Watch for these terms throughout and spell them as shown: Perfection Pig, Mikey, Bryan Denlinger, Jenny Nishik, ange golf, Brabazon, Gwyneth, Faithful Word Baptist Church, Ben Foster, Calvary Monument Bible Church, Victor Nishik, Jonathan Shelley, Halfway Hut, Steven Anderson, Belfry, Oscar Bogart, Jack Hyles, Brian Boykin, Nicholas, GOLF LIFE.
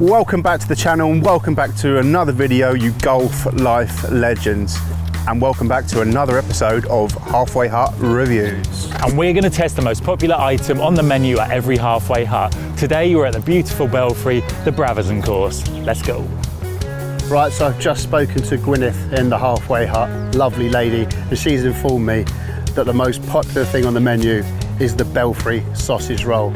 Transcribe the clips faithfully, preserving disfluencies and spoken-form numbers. Welcome back to the channel and welcome back to another video, you golf life legends, and welcome back to another episode of Halfway Hut Reviews. And we're going to test the most popular item on the menu at every Halfway Hut. Today we're at the beautiful Belfry, the Brabazon course. Let's go. Right, so I've just spoken to Gwyneth in the Halfway Hut, lovely lady, and she's informed me that the most popular thing on the menu is the Belfry sausage roll.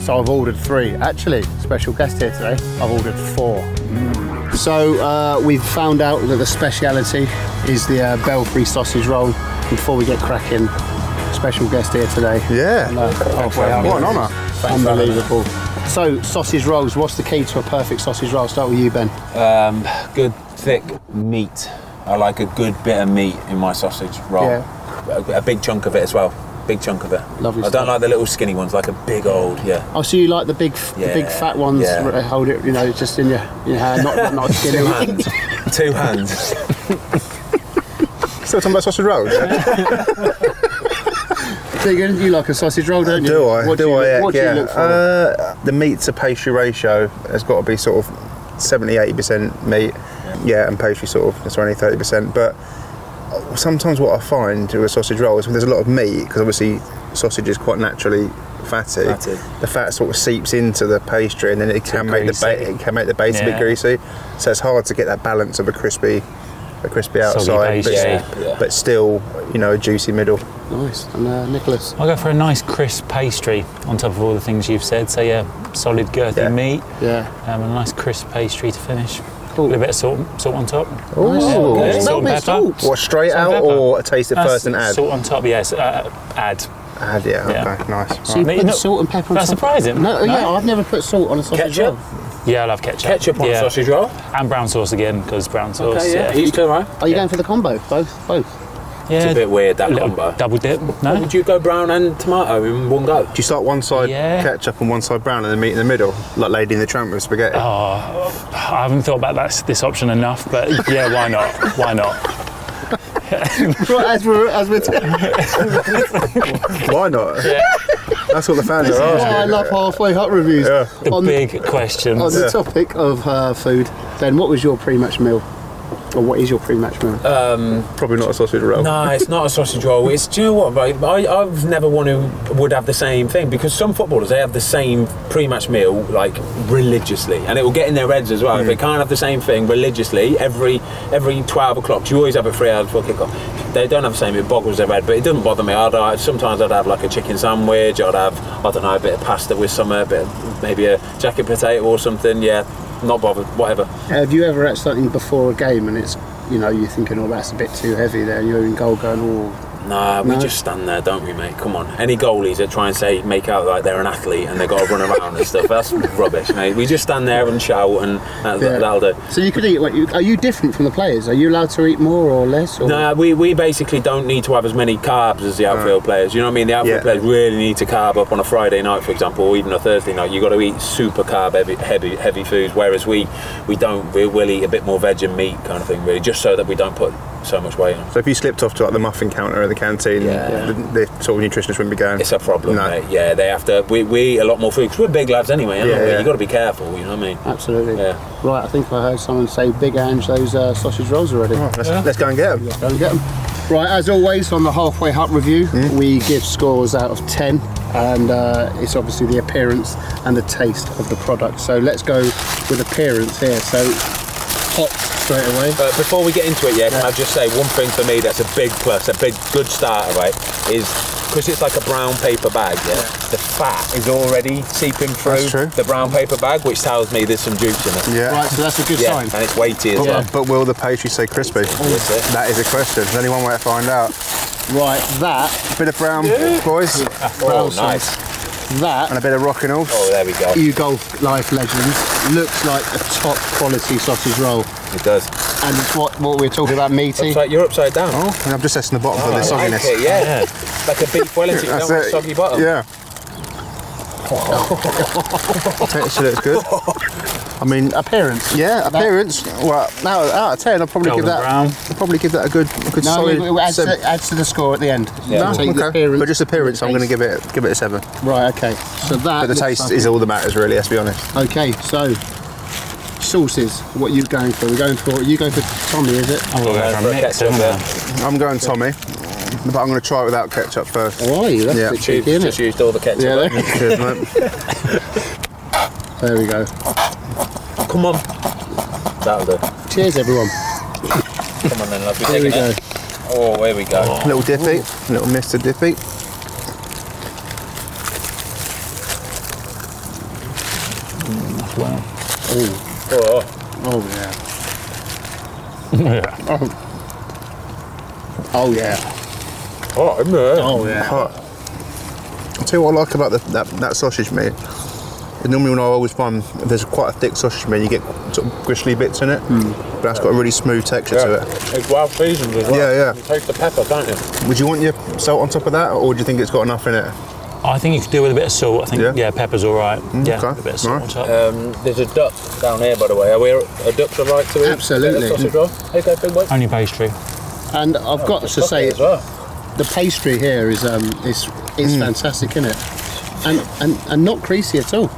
So I've ordered three. Actually, special guest here today, I've ordered four. Mm. So uh, we've found out that the speciality is the uh, Belfry sausage roll. Before we get cracking, special guest here today. Yeah. And, uh, halfway out. What an honour. Unbelievable. So sausage rolls, what's the key to a perfect sausage roll? I'll start with you, Ben. Um, good thick meat. I like a good bit of meat in my sausage roll. Yeah. A, a big chunk of it as well. Big chunk of it. Lovely I stuff. Don't like the little skinny ones, like a big old, yeah. Oh, so you like the big, yeah, the big fat ones? Yeah. Hold it, you know, just in your, your hand, not not skinny. Two hands. Two hands. Still talking about sausage rolls. Deegan, you like a sausage roll, don't you? Do I? What do, do you, I? What yeah. do you look for? Uh, the meat to pastry ratio has got to be sort of seventy, eighty percent meat. Yeah. yeah, and pastry sort of twenty, thirty percent, but. Sometimes what I find with a sausage roll is when there's a lot of meat, because obviously sausage is quite naturally fatty, fatty. The fat sort of seeps into the pastry, and then it can make the base it can make the base yeah. a bit greasy. So it's hard to get that balance of a crispy, a crispy outside, but, yeah. Yeah. but still, you know, a juicy middle. Nice. And uh, Nicholas, I'll go for a nice crisp pastry on top of all the things you've said. So yeah, solid girthy yeah. meat, yeah, um, and a nice crisp pastry to finish. Ooh. A little bit of salt, salt on top. Oh, nice. yeah. Salt and pepper. Salt. What, straight salt out or taste it that's first and add? Salt on top, yes. Uh, add. Add, yeah. yeah. Okay, nice. So right. you put salt and pepper on that's top? That's surprising. No, no, yeah, I've never put salt on a sausage ketchup. roll. Yeah, I love ketchup. Ketchup on yeah. a sausage roll? And brown sauce again, because brown sauce. Okay, yeah. yeah. Each to right? Are you yeah. going for the combo? Both? Both? Yeah, it's a bit weird, that combo. Double dip, no? Or would you go brown and tomato in one go? Do you start one side yeah. ketchup and one side brown and then meat in the middle? Like Lady in the Tramp with spaghetti? Oh, I haven't thought about that, this option enough, but yeah, why not? Why not? Well, as we're... As we're why not? Yeah. That's what the fans this are asking. I love Halfway Hut Reviews. Yeah. The on big the, questions. On yeah. the topic of uh, food, then what was your pre-match meal? Or what is your pre-match meal? Um, Probably not a sausage roll. No, it's not a sausage roll. It's, do you know what, mate? I, I've never one who would have the same thing, because some footballers, they have the same pre-match meal, like, religiously. And it will get in their heads as well. Mm. If they can't have the same thing religiously, every every twelve o'clock, you always have a three hour before kick-off. They don't have the same, it boggles their head, but it doesn't bother me. I'd, I, sometimes I'd have, like, a chicken sandwich. I'd have, I don't know, a bit of pasta with some, a bit of, maybe a jacket potato or something, yeah. Not bothered, whatever. Have you ever had something before a game and it's, you know, you're thinking, oh, that's a bit too heavy there, you're in goal going, oh... Nah, no? We just stand there, don't we, mate? Come on. Any goalies that try and say, make out like they're an athlete and they've got to run around and stuff, that's rubbish, mate. We just stand there and shout and that, yeah. that'll do. So you could eat, are you different from the players? Are you allowed to eat more or less? Or? Nah, we, we basically don't need to have as many carbs as the outfield right. players, you know what I mean? The outfield yeah. players really need to carb up on a Friday night, for example, or even a Thursday night. You've got to eat super carb heavy, heavy, heavy foods, whereas we, we don't, we will eat a bit more veg and meat kind of thing, really, just so that we don't put so much weight on. So if you slipped off to like the muffin counter at the canteen, yeah. the, the sort of nutritionists wouldn't be going. It's a problem, no. mate. Yeah, they have to. We, we eat a lot more food because we're big lads anyway, aren't yeah, we? Yeah. You've got to be careful, you know what I mean? Absolutely. Yeah. Right, I think I heard someone say Big Ange those uh, sausage rolls already. Oh, let's, yeah. let's go and get them. Let's go and get them. Right, as always on the Halfway Hut Review, mm. we give scores out of ten, and uh, it's obviously the appearance and the taste of the product. So let's go with appearance here. So hot. Straight away. But before we get into it, yeah, yeah, can I just say one thing for me that's a big plus, a big good starter, right? Is because it's like a brown paper bag, yeah, yeah. the fat is already seeping through the brown paper bag, which tells me there's some juice in it. Yeah, right. So that's a good yeah. sign. And it's weighty as well. But, yeah. but will the pastry say crispy? Yes, that is a question. There's only one way to find out. Right, that bit of brown, yeah. boys. Oh, brown nice. Sauce. That and a bit of rock and all. Oh, there we go. You golf life legends, looks like a top quality sausage roll. It does. And it's what what we're talking about, meaty. Upside, you're upside down. Oh, and I'm just testing the bottom oh, for the sogginess. Like it, yeah. yeah, like a beef Wellington. You don't want a soggy bottom. Yeah. Texture looks good. I mean, appearance. Yeah, appearance. That, well, now out of ten, I'll probably give that. Brown. I'll probably give that a good, a good no, solid. No, adds, adds to the score at the end. Yeah, no, we'll okay. But just appearance, I'm going to give it, give it a seven. Right. Okay. So that. But the taste funny. is all that matters, really. Let's be honest. Okay. So, sauces, what are you going for? We're going for, are you going for Tommy, is it? I'm, I'm going ketchup there. I'm going Tommy, but I'm going to try it without ketchup first. Oh, are you? That's yeah. a bit cheeky, isn't it? Just used all the ketchup. Yeah, cheers, mate. There we go. Oh, come on. That'll do. Cheers, everyone. Come on then, lovely. Here we go. Oh, here we go. Oh. Little dippy, Ooh. little Mister Dippy. Mm, wow. Oh. Oh. Oh, yeah. yeah. Oh. oh, yeah. Oh, isn't it? Oh, yeah. Oh. I'll tell you what I like about the, that, that sausage meat. Normally when I always find there's quite a thick sausage meat, you get sort of gristly bits in it, mm. but that's got a really smooth texture yeah. to it. It's well seasoned as well. Yeah, yeah. You taste the pepper, don't you? Would you want your salt on top of that, or do you think it's got enough in it? I think you could do with a bit of salt. I think, yeah, yeah pepper's all right. Mm, yeah, okay. a bit of salt right. on top. Um, there's a duck down here, by the way. Are, we, are ducks all right to eat? Absolutely. Sausage roll? Here you go, big boy. Only pastry. And I've oh, got to say, as well. the pastry here is um, is, is mm. fantastic, isn't it? And, and, and not greasy at all.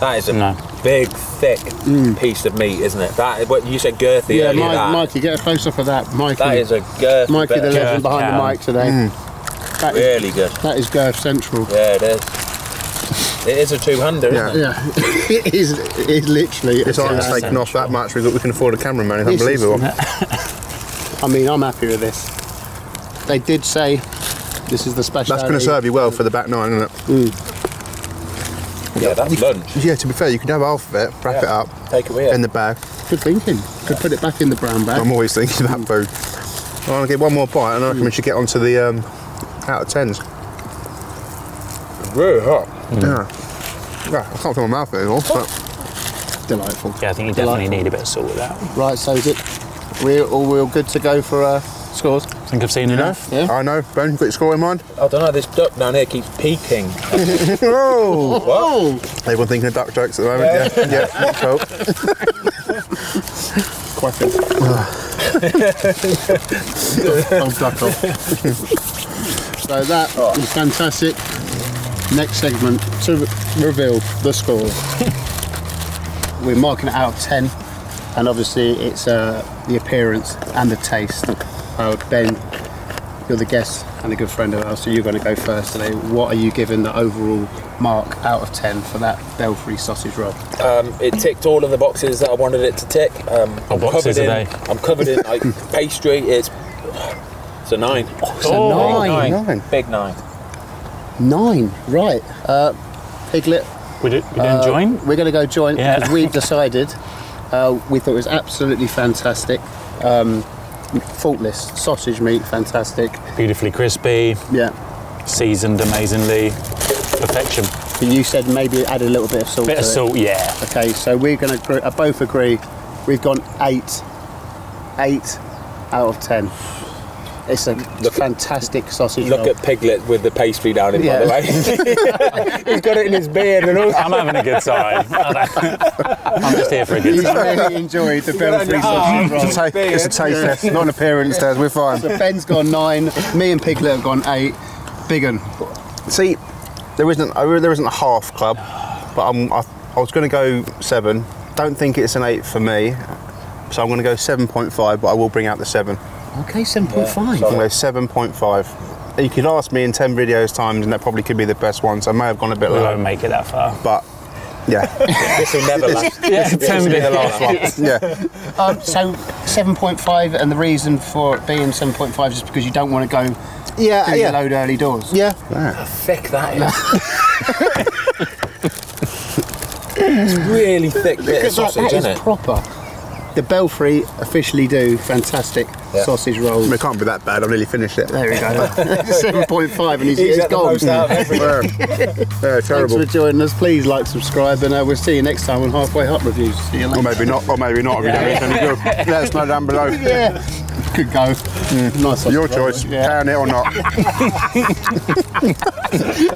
That is a no. big, thick mm. piece of meat, isn't it? That what you said, girthy. Yeah, Mike, that. Mikey, get a close up of that, Mikey. That is a girth. Mikey, the legend behind down. the mic today. Mm. That really is, good. That is girth central. Yeah, it is. It is a two-hander, yeah. isn't it? Yeah, it is. It is literally. It's almost taken off that much. We we can afford a cameraman. It's unbelievable. I mean, I'm happy with this. They did say this is the special. That's going to serve you well for the back nine, isn't it? Mm. Yeah, that's lunch. Yeah, to be fair, you could have half of it, wrap yeah. it up, take it with in the bag. Good thinking. Could yeah. put it back in the brown bag. I'm always thinking about food. I'm going to get one more bite, and I reckon we should get onto the um, out of tens. It's really hot. Mm. Yeah. yeah. I can't feel my mouth anymore, but delightful. Yeah, I think you definitely delightful. need a bit of salt with that. Right, so is it? We're all we're good to go for uh, scores. I think I've seen you enough. Know? Yeah. I know. Ben, you've got your score in mind? I don't know. This duck down here keeps peeking. oh, oh. Everyone thinking of duck jokes at the moment. Yeah, yeah. yeah. Cool. Quacking. I'm duck off. So that oh. was fantastic. Next segment to reveal the score. We're marking it out of ten, and obviously it's uh, the appearance and the taste. Uh, Ben, you're the guest and a good friend of ours, so you're going to go first today. What are you giving the overall mark out of ten for that Belfry sausage roll? Um, it ticked all of the boxes that I wanted it to tick. Um, I'm, boxes covered in, I'm covered in like pastry. It's, it's a nine. Oh, it's oh, a nine. Nine. nine. Big nine. Nine, right. Uh, Piglet. We did, we didn't uh, join? We're going to go join yeah. because we decided. Uh, we thought it was absolutely fantastic. Um, Faultless sausage meat, fantastic. Beautifully crispy. Yeah. Seasoned amazingly. Perfection. But you said maybe add a little bit of salt. Bit to of it. salt, yeah. Okay, so we're going to both agree. We've gone eight, eight out of ten. It's a look, fantastic sausage. Look roll. at Piglet with the pastry down him, yeah. by the way. He's got it in his beard and all. I'm having a good time. I'm just here for a good He's time. He's really enjoyed the Belfry sausage roll. It's a, ta it's a taste yeah. test, not an appearance test. We're fine. So Ben's gone nine. Me and Piglet have gone eight. Big un. See, there isn't there isn't a half club, but I'm, I, I was going to go seven. Don't think it's an eight for me, so I'm going to go seven point five. But I will bring out the seven. Okay, seven point five. Yeah, no, seven point five. You could ask me in ten videos times and that probably could be the best one, so I may have gone a bit low. We won't make it that far. But, yeah. This will never last. Yeah, this will be the last one. Yeah. Um, so, seven point five, and the reason for it being seven point five is because you don't want to go yeah, through yeah. the load early doors. Yeah. yeah. How thick that is. It's really thick bit of sausage, that, that isn't it? That is proper. The Belfry officially do fantastic yeah. sausage rolls. I mean, it can't be that bad. I've nearly finished it. There we go. seven point five, and he's, he's, he's gone. yeah, terrible. Thanks for joining us. Please like, subscribe, and uh, we'll see you next time on Halfway Hut Reviews. See you later. Or maybe not. Or maybe not. If yeah. you don't any good. Let us know down below. Yeah. Could go. Mm. Nice. Your choice. Roll, yeah. Can it or not?